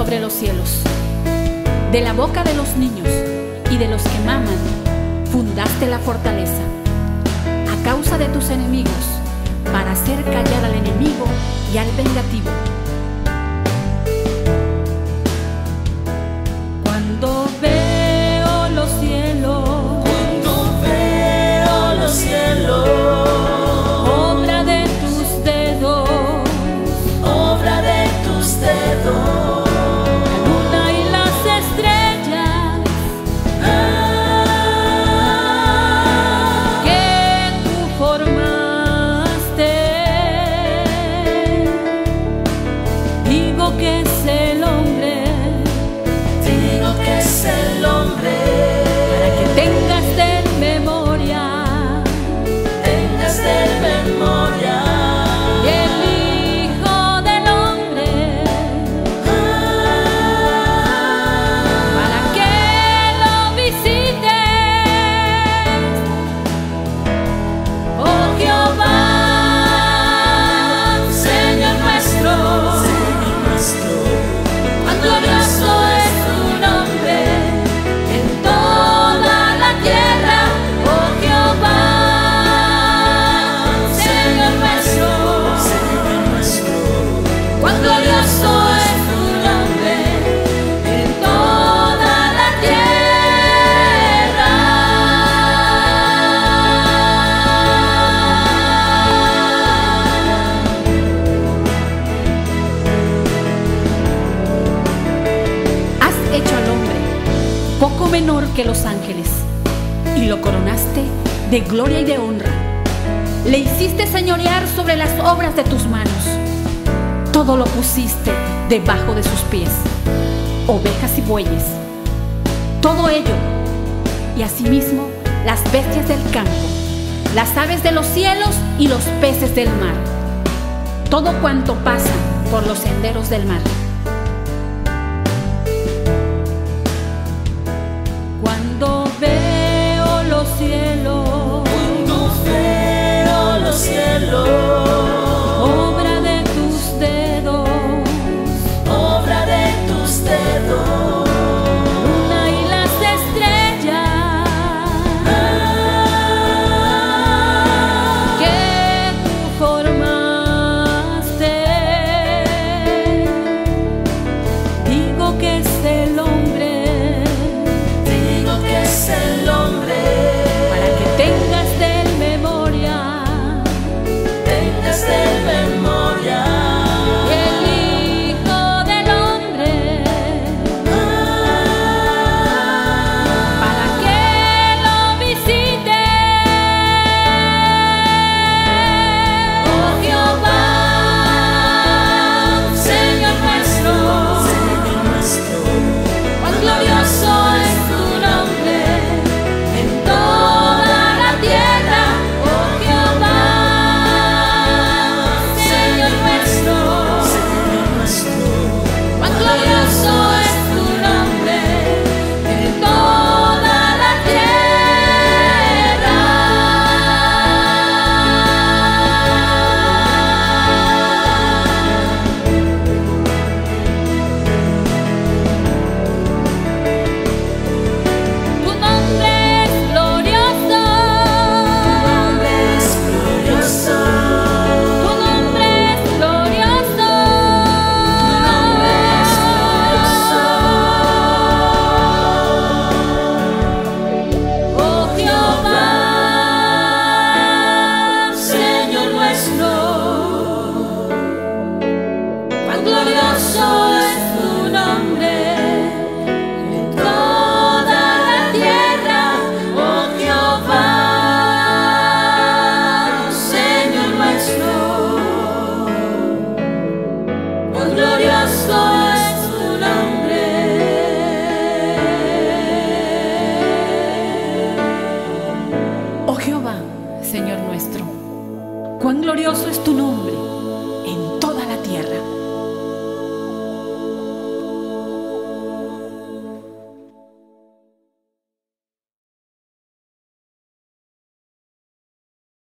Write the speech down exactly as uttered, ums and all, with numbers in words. sobre los cielos. De la boca de los niños y de los que maman, fundaste la fortaleza, a causa de tus enemigos, para hacer callar al enemigo y al vengativo. Cuando veo los cielos, cuando veo los cielos, que los ángeles, y lo coronaste de gloria y de honra. Le hiciste señorear sobre las obras de tus manos. Todo lo pusiste debajo de sus pies, ovejas y bueyes, todo ello, y asimismo las bestias del campo, las aves de los cielos y los peces del mar, todo cuanto pasa por los senderos del mar. Obra de tus dedos, obra de tus dedos, la luna y las estrellas, ah, que tú formaste. Digo que es el hombre, digo que es el hombre, para que tengas de memoria, de memoria, el Hijo del Hombre, ah, para que lo visites, oh Jehová, Señor nuestro, Señor nuestro, cuán glorioso es tu nombre en toda la tierra, oh Jehová. Glorioso es tu nombre en toda la tierra. Tu nombre es glorioso, tu nombre es glorioso. Señor nuestro, cuán glorioso es tu nombre en